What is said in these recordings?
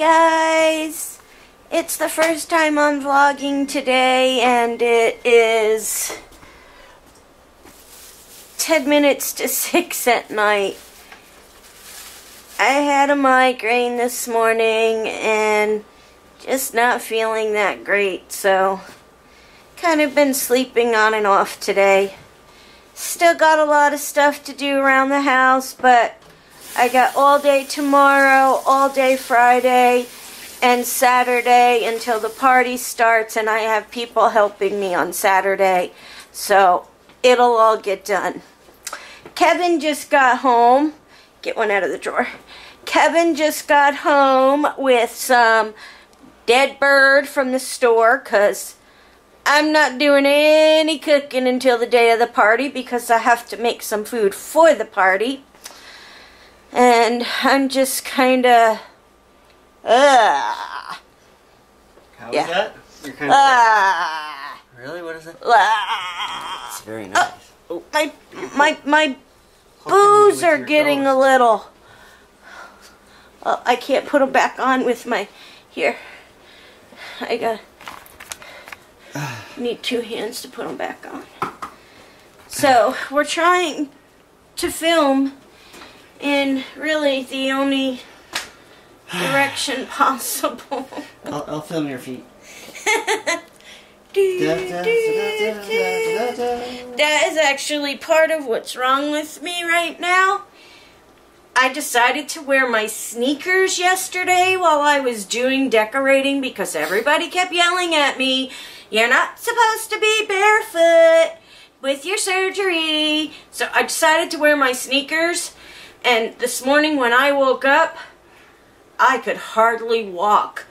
guys! It's the first time I'm vlogging today, and it is 10 minutes to 6 at night. I had a migraine this morning and just not feeling that great, so kind of been sleeping on and off today. Still got a lot of stuff to do around the house, but I got all day tomorrow, all day Friday, and Saturday until the party starts, and I have people helping me on Saturday, so it'll all get done. Kevin just got home. Get one out of the drawer. Kevin just got home with some dead bird from the store, 'cause I'm not doing any cooking until the day of the party because I have to make some food for the party. And I'm just kind of, How is that? You're kind of really? What is it? It's very nice. Oh, my boos are getting a little. Oh, I can't put them back on with my here. I got need two hands to put them back on. So we're trying to film in really the only direction possible. I'll film your feet. That is actually part of what's wrong with me right now. I decided to wear my sneakers yesterday while I was doing decorating because everybody kept yelling at me, "You're not supposed to be barefoot with your surgery." So I decided to wear my sneakers. And this morning when I woke up, I could hardly walk.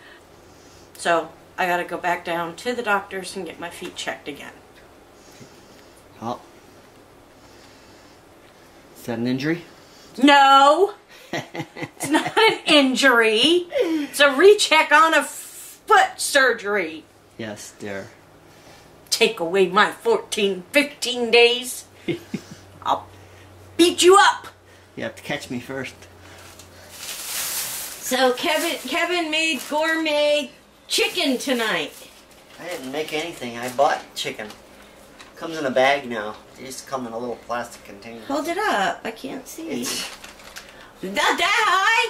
So I gotta go back down to the doctor's and get my feet checked again. Oh. Is that an injury? No! It's not an injury. It's a recheck on a foot surgery. Yes, dear. Take away my 14, 15 days. I'll beat you up. You have to catch me first. So Kevin made gourmet chicken tonight. I didn't make anything. I bought chicken. It comes in a bag now. It used to come in a little plastic container. Hold it up. I can't see. It's not that high.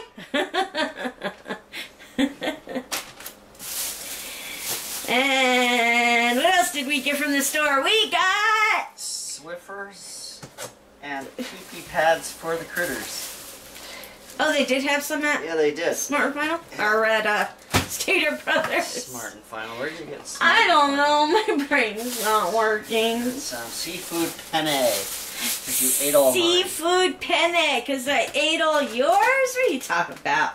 And what else did we get from the store? We got Swiffers and pee-pee pads for the critters. Oh, they did have some at? Yeah, they did. Smart and Final? Or at Stater Brothers? Smart and Final. Where did you get Smart and Final? I don't know. My brain's not working. It's seafood penne. Because you ate all seafood penne. Because I ate all yours? What are you talking about?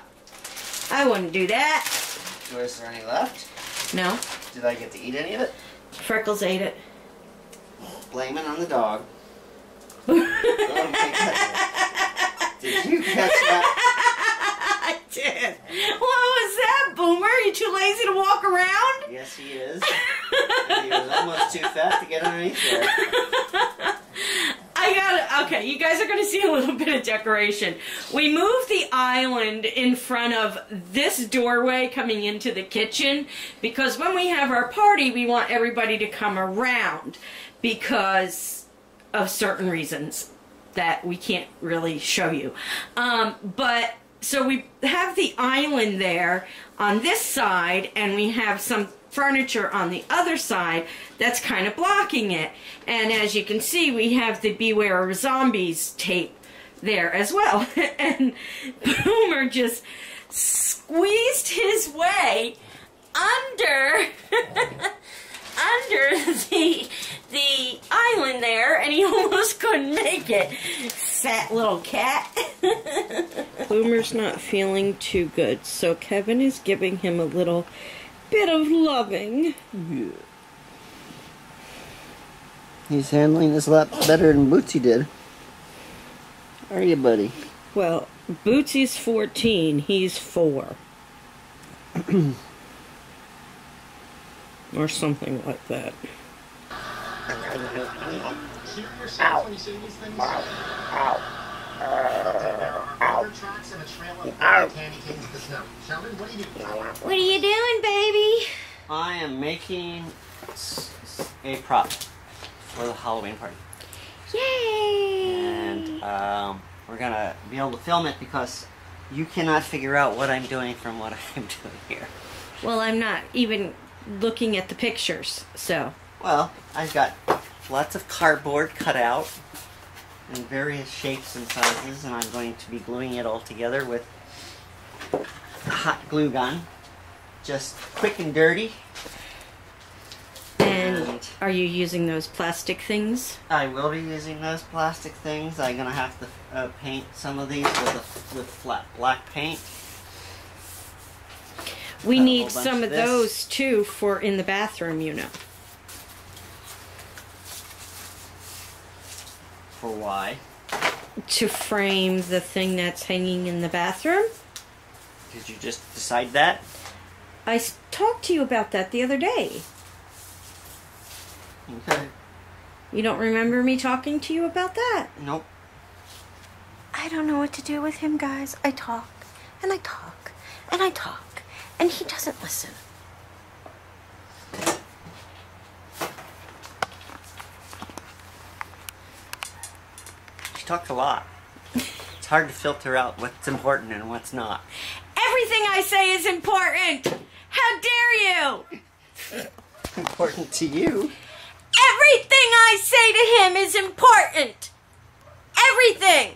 I wouldn't do that. Is there any left? No. Did I get to eat any of it? Freckles ate it. Blame it on the dog. Did you catch that? I did. What was that, Boomer? Are you too lazy to walk around? Yes, he is. He was almost too fat to get underneath there. Okay, you guys are going to see a little bit of decoration. We moved the island in front of this doorway coming into the kitchen because when we have our party, we want everybody to come around because of certain reasons that we can't really show you. But so we have the island there on this side, and we have some furniture on the other side that's kind of blocking it. And as you can see, we have the Beware of Zombies tape there as well. And Boomer just squeezed his way under the island there, and he almost couldn't make it. Fat little cat. Boomer's not feeling too good, so Kevin is giving him a little bit of loving. Yeah. He's handling this a lot better than Bootsie did. Are you, buddy? Well, Bootsie's 14, he's 4. Or something like that. Ow. Ow. What are you doing, baby? I am making a prop for the Halloween party. Yay! And we're gonna be able to film it because you cannot figure out what I'm doing from what I'm doing here. Well, I'm not even looking at the pictures, so. Well, I've got lots of cardboard cut out in various shapes and sizes, and I'm going to be gluing it all together with a hot glue gun. Just quick and dirty. And are you using those plastic things? I will be using those plastic things. I'm going to have to paint some of these with flat black paint. We need some of those too for in the bathroom, you know. For why? To frame the thing that's hanging in the bathroom. Did you just decide that? I talked to you about that the other day. Okay. You don't remember me talking to you about that? Nope. I don't know what to do with him, guys. I talk, and I talk, and I talk, and he doesn't listen. She talks a lot. It's hard to filter out what's important and what's not. Everything I say is important! How dare you! Important to you. Everything I say to him is important. Everything.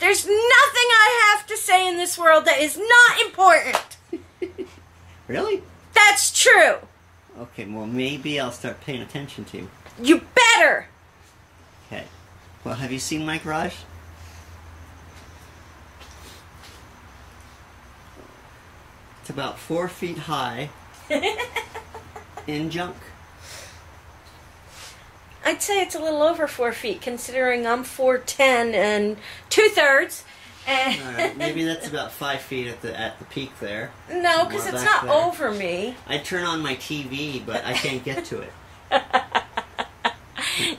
There's nothing I have to say in this world that is not important. Really? That's true. Okay, well, maybe I'll start paying attention to you. You better. Okay. Well, have you seen my garage? It's about 4 feet high in junk. I'd say it's a little over 4 feet, considering I'm 4'10" and 2/3. And all right, maybe that's about 5 feet at the peak there. No, because it's not there. Over me. I turn on my TV, but I can't get to it.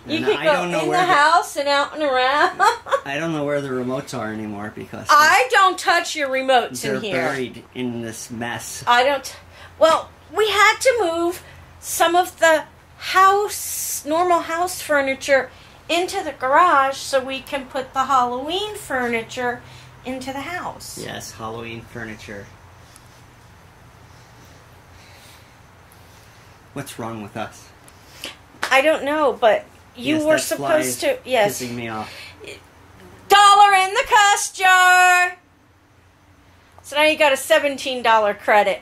You can go in the house and out and around. I don't know where the remotes are anymore because I don't touch your remotes in here. They're buried in this mess. I don't. Well, we had to move some of the normal house furniture into the garage so we can put the Halloween furniture into the house. Yes, Halloween furniture. What's wrong with us? I don't know, but you were supposed to. Yes, pissing me off. Dollar in the cuss jar. So now you got a $17 credit.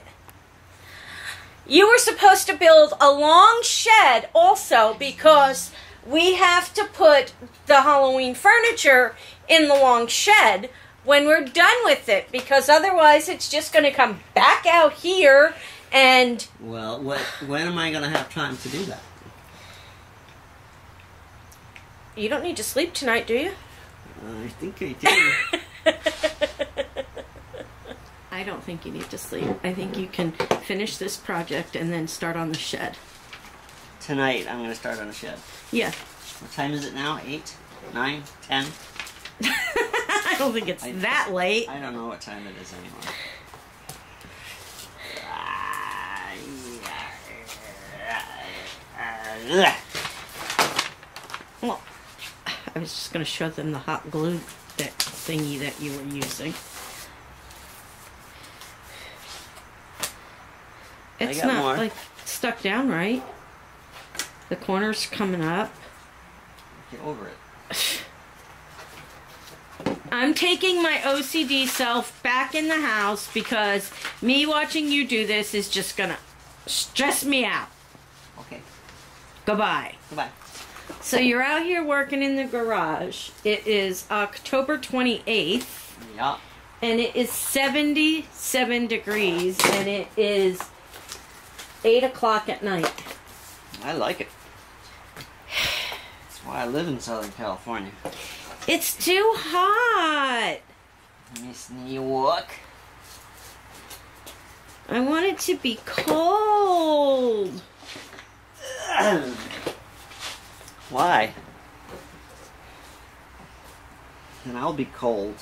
You were supposed to build a long shed also because we have to put the Halloween furniture in the long shed when we're done with it because otherwise it's just going to come back out here and... Well, when am I going to have time to do that? You don't need to sleep tonight, do you? I think I do. I don't think you need to sleep. I think you can finish this project and then start on the shed. Tonight, I'm going to start on the shed. Yeah. What time is it now? 8? 9? 10? I don't think it's that late. I don't know what time it is anymore. Well, I was just going to show them the hot glue thingy that you were using. It's not more. Like stuck down right. The corner's coming up. Get over it. I'm taking my OCD self back in the house because me watching you do this is just gonna stress me out. Okay. Goodbye. Goodbye. So you're out here working in the garage. It is October 28th. Yeah. And it is 77 degrees and it is 8 o'clock at night. I like it. That's why I live in Southern California. It's too hot. Miss New York. I want it to be cold. Why? Then I'll be cold.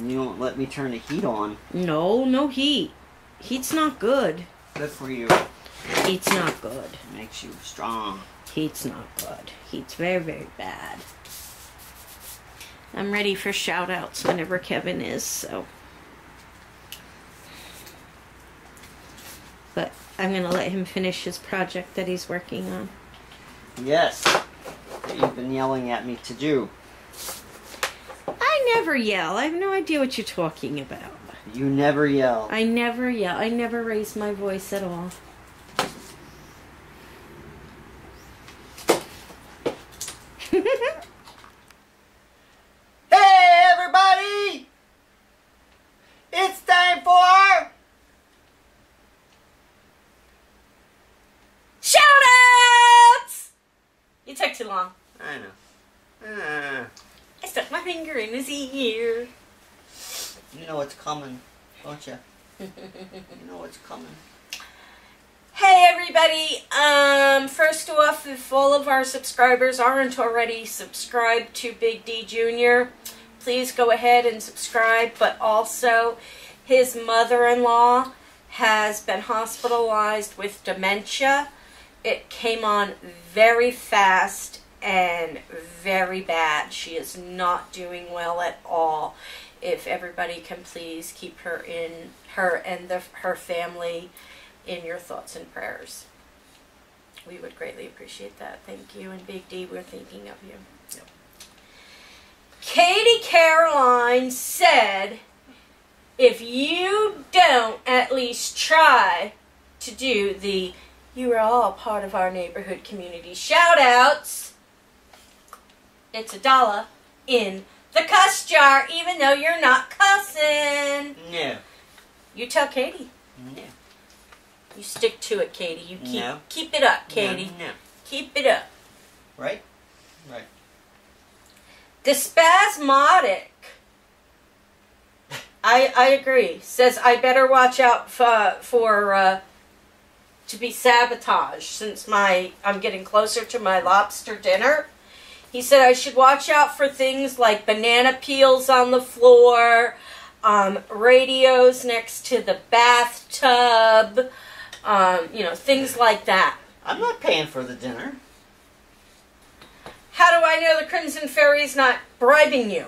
You don't let me turn the heat on. No, no heat. Heat's not good. Good for you. Heat's not good. Makes you strong. Heat's not good. Heat's very, very bad. I'm ready for shout outs whenever Kevin is, so. But I'm gonna let him finish his project that he's working on. Yes, that you've been yelling at me to do. I never yell. I have no idea what you're talking about. You never yell. I never yell. I never raise my voice at all. Hey, everybody! It's time for... Shoutouts! You took too long. I know. I stuck my finger in his ear. You know what's coming, don't you? You know what's coming. Hey everybody, first off, if all of our subscribers aren't already subscribed to Big D Jr., please go ahead and subscribe, but also his mother-in-law has been hospitalized with dementia. It came on very fast and very bad. She is not doing well at all. If everybody can please keep her and her family in your thoughts and prayers. We would greatly appreciate that. Thank you. And Big D, we're thinking of you. Yep. Katie Caroline said, if you don't at least try to do the you are all part of our neighborhood community shout outs, it's $1 in the cuss jar, even though you're not cussing. No. You tell Katie. No. You stick to it, Katie. You keep no. Keep it up, Katie. No. Keep it up. Right? Right. The spasmodic. I agree. Says I better watch out to be sabotaged since I'm getting closer to my lobster dinner. He said I should watch out for things like banana peels on the floor, radios next to the bathtub, you know, things like that. I'm not paying for the dinner. How do I know the Crimson Fairy's not bribing you?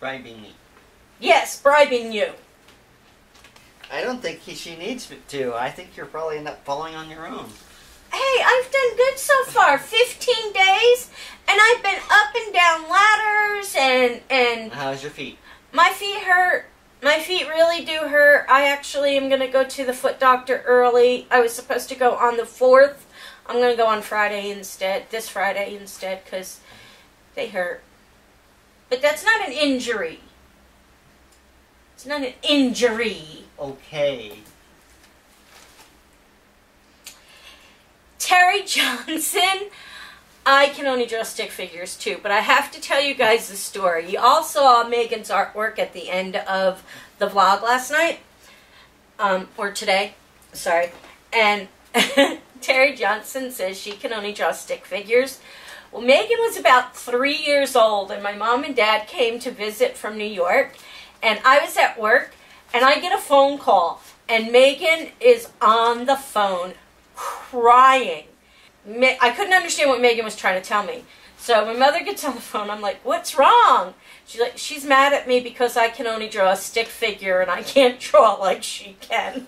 Bribing me. Yes, bribing you. I don't think she needs to. I think you're probably end up falling on your own. Hey, I've done good so far. 15 days, and I've been up and down ladders, and... How's your feet? My feet hurt. My feet really do hurt. I actually am going to go to the foot doctor early. I was supposed to go on the 4th. I'm going to go on Friday instead, this Friday instead, because they hurt. But that's not an injury. It's not an injury. Okay. Terry Johnson, I can only draw stick figures too, but I have to tell you guys the story. You all saw Megan's artwork at the end of the vlog last night, or today, sorry, and Terry Johnson says she can only draw stick figures. Well, Megan was about 3 years old, and my mom and dad came to visit from New York, and I was at work, and I get a phone call, and Megan is on the phone crying. I couldn't understand what Megan was trying to tell me. So my mother gets on the phone. I'm like, what's wrong? She's like, she's mad at me because I can only draw a stick figure and I can't draw like she can.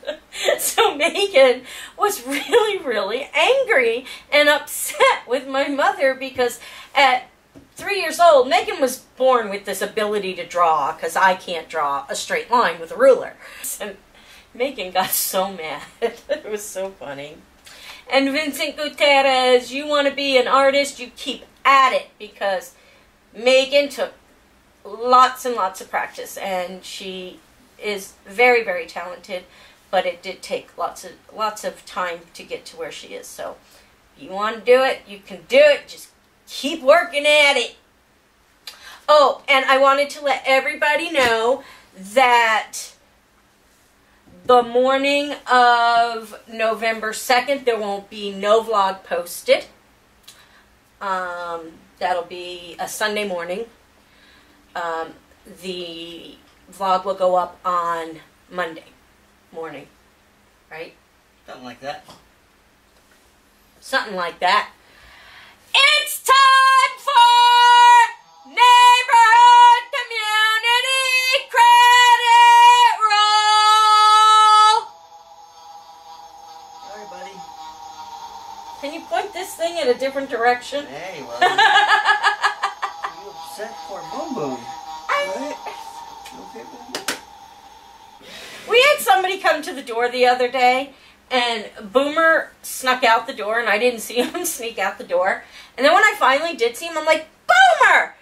So Megan was really, really angry and upset with my mother because at 3 years old, Megan was born with this ability to draw because I can't draw a straight line with a ruler. So Megan got so mad. It was so funny. And Vincent Gutierrez, you want to be an artist, you keep at it, because Megan took lots and lots of practice, and she is very, very talented, but it did take lots of time to get to where she is. So if you want to do it, you can do it. Just keep working at it. Oh, and I wanted to let everybody know that the morning of November 2nd, there won't be no vlog posted. That'll be a Sunday morning. The vlog will go up on Monday morning, right? Something like that. Something like that. It's time for Neighborhood Community Credit Roll! Sorry, buddy. Can you point this thing in a different direction? Hey, well, you upset for Boom Boom. We had somebody come to the door the other day, and Boomer snuck out the door, and I didn't see him sneak out the door. And then when I finally did see him, I'm like, Boomer,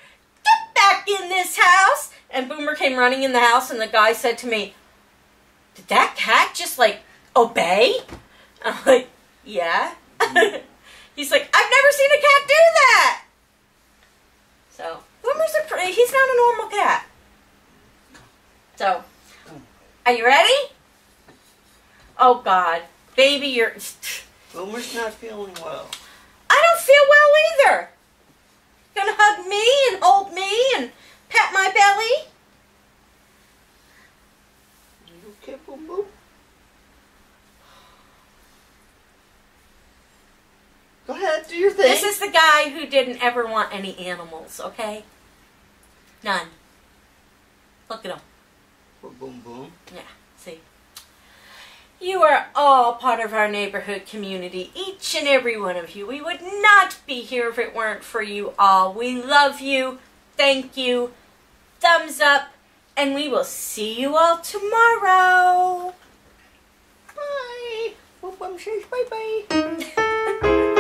get back in this house. And Boomer came running in the house, and the guy said to me, did that cat just, like, obey? I'm like, yeah. He's like, I've never seen a cat do that. So, Boomer's he's not a normal cat. So, are you ready? Oh, God. Baby, you're... Boomer's not feeling well. I don't feel well either. You're gonna hug me and hold me and pat my belly? You okay, Boom Boom? Go ahead, do your thing. This is the guy who didn't ever want any animals, okay? None. Look at him. Boom Boom. Yeah, see. You are all part of our neighborhood community, each and every one of you. We would not be here if it weren't for you all. We love you. Thank you. Thumbs up. And we will see you all tomorrow. Bye. Boom Boom says bye-bye.